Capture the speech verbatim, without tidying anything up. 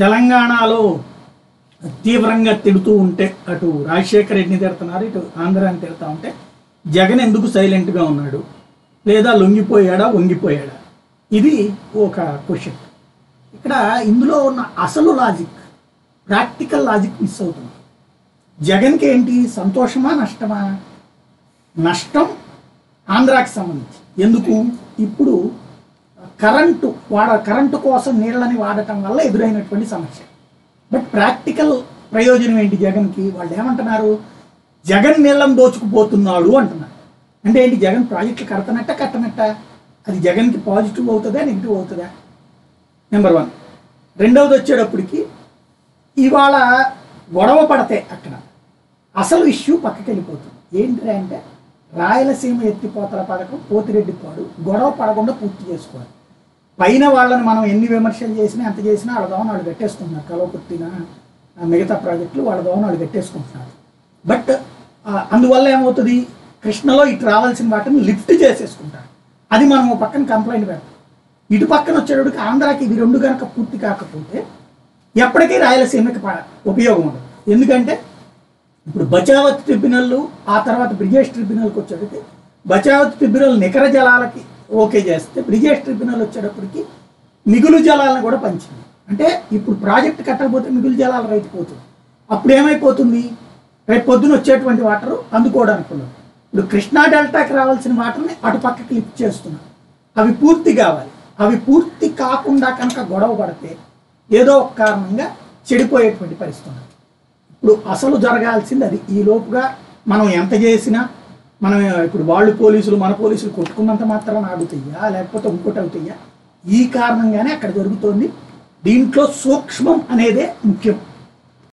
తెలంగాణలో తీవ్రంగా తిడుతూ ఉంటే అటు రాజశేఖర్ రెడ్డిని తిడుతున్నారు, ఇటు ఆంధ్రాని తిడుతా ఉంటే జగన్ ఎందుకు సైలెంట్ గా ఉన్నాడు, లేదా లొంగిపోయాడా వంగిపోయాడా, ఇది ఒక క్వశ్చన్. ఇక్కడ ఇందులో ఉన్న అసలు లాజిక్, ప్రాక్టికల్ లాజిక్ మిస్ అవుతుంది. జగన్కి ఏంటి సంతోషమా నష్టమా? నష్టం ఆంధ్రాకి సంబంధించి. ఎందుకు? ఇప్పుడు కరెంటు వాడ కరెంటు కోసం నీళ్ళని వాడటం వల్ల ఎదురైనటువంటి సమస్య. బట్ ప్రాక్టికల్ ప్రయోజనం ఏంటి జగన్కి? వాళ్ళు ఏమంటున్నారు, జగన్ నీళ్ళని దోచుకుపోతున్నాడు అంటున్నారు. అంటే ఏంటి, జగన్ ప్రాజెక్టులు కడతనట్ట కట్టనట్ట? అది జగన్కి పాజిటివ్ అవుతుందా నెగిటివ్ అవుతుందా? Number one. రెండవది వచ్చేటప్పటికి ఇవాళ గొడవ పడతాయి, అక్కడ అసలు ఇష్యూ పక్కకి వెళ్ళిపోతుంది. ఏంటి అంటే రాయలసీమ ఎత్తిపోతల పథకం పోతిరెడ్డిపాడు గొడవ పడకుండా పూర్తి చేసుకోవాలి. పైన వాళ్ళని మనం ఎన్ని విమర్శలు చేసినా ఎంత చేసినా వాళ్ళ దోమను వాళ్ళు పెట్టేసుకుంటున్నారు. కలవకుర్తిన మిగతా ప్రాజెక్టులు వాళ్ళ దోమను వాళ్ళు పెట్టేసుకుంటున్నారు. బట్ అందువల్ల ఏమవుతుంది, కృష్ణలో ఇటు రావాల్సిన వాటిని లిఫ్ట్ చేసేసుకుంటారు. అది మనం పక్కన కంప్లైంట్ పెడతాం. ఇటు పక్కన వచ్చేటప్పటికి ఆంధ్రాకి ఇవి రెండు కనుక పూర్తి కాకపోతే ఎప్పటికీ రాయలసీమకి ఉపయోగం ఉండదు. ఎందుకంటే ఇప్పుడు బచావత్ ట్రిబ్యునల్, ఆ తర్వాత బ్రిజేష్ ట్రిబ్యునల్కి వచ్చేటప్పటికి బచావత్ ట్రిబ్యునల్ నికర జలాలకి ఓకే చేస్తే, బ్రిజేష్ ట్రిబ్యునల్ వచ్చేటప్పటికి మిగులు జలాలను కూడా పంచింది. అంటే ఇప్పుడు ప్రాజెక్ట్ కట్టకపోతే మిగులు జలాలు రైతు పోతుంది. అప్పుడు ఏమైపోతుంది, రేపు పొద్దున వచ్చేటువంటి వాటర్ అందుకోవడానికి ఉండదు. ఇప్పుడు కృష్ణా డెల్టాకి రావాల్సిన వాటర్ని అటు పక్కకి లిఫ్ట్ చేస్తున్నారు. అవి పూర్తి కావాలి. అవి పూర్తి కాకుండా కనుక గొడవ పడితే ఏదో ఒక కారణంగా చెడిపోయేటువంటి పరిస్థితి. ఇప్పుడు అసలు జరగాల్సింది అది. ఈ లోపుగా మనం ఎంత చేసినా, మనం ఇప్పుడు వాళ్ళు పోలీసులు మన పోలీసులు కొట్టుకున్నంత మాత్రాన్ని ఆగుతాయా, లేకపోతే ఇంకోటి అవుతాయా? ఈ కారణంగానే అక్కడ జరుగుతోంది. దీంట్లో సూక్ష్మం అనేదే ముఖ్యం.